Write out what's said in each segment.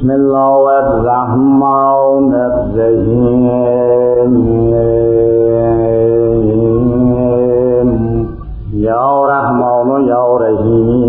بسم الله الرحمن الرحيم يا رحمن يا رحيم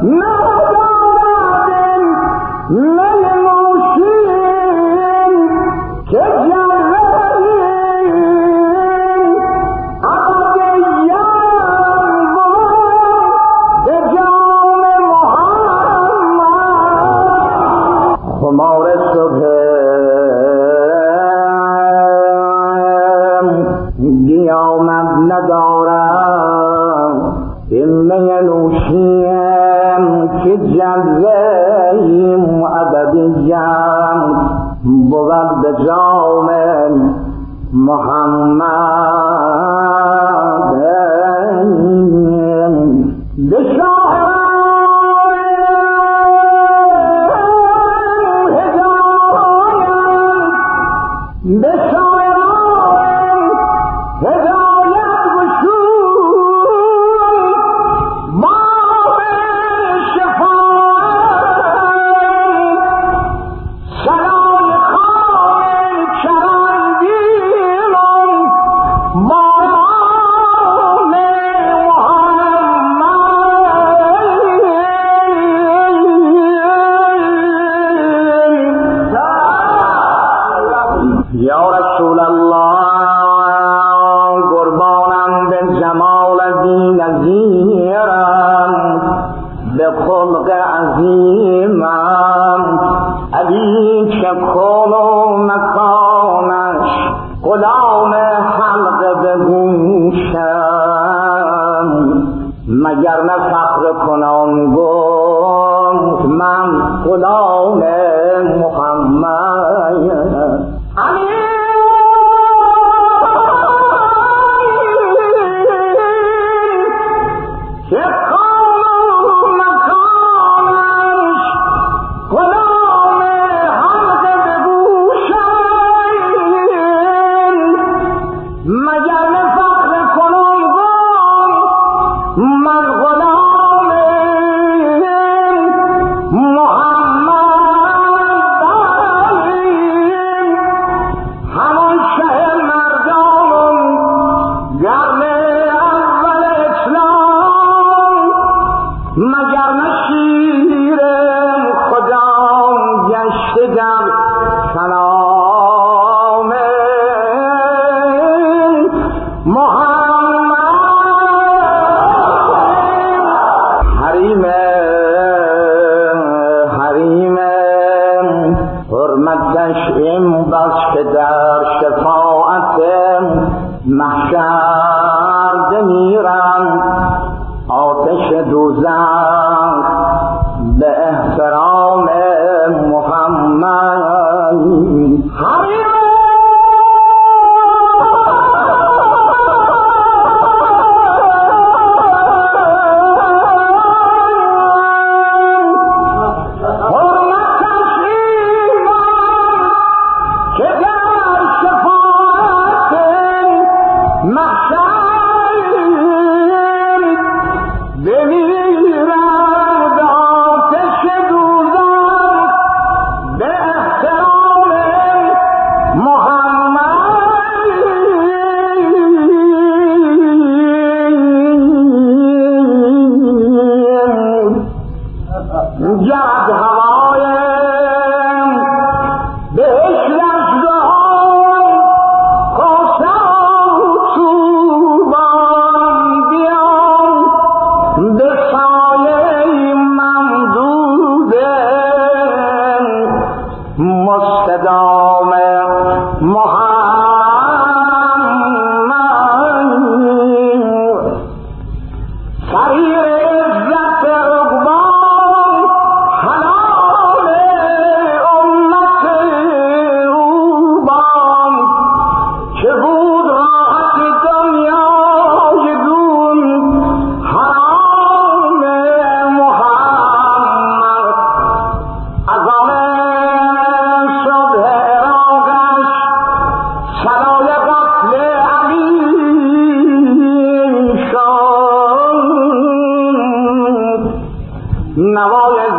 نوای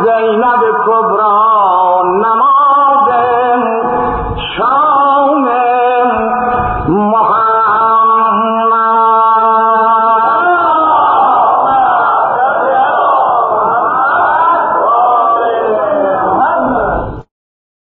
زینب کبرا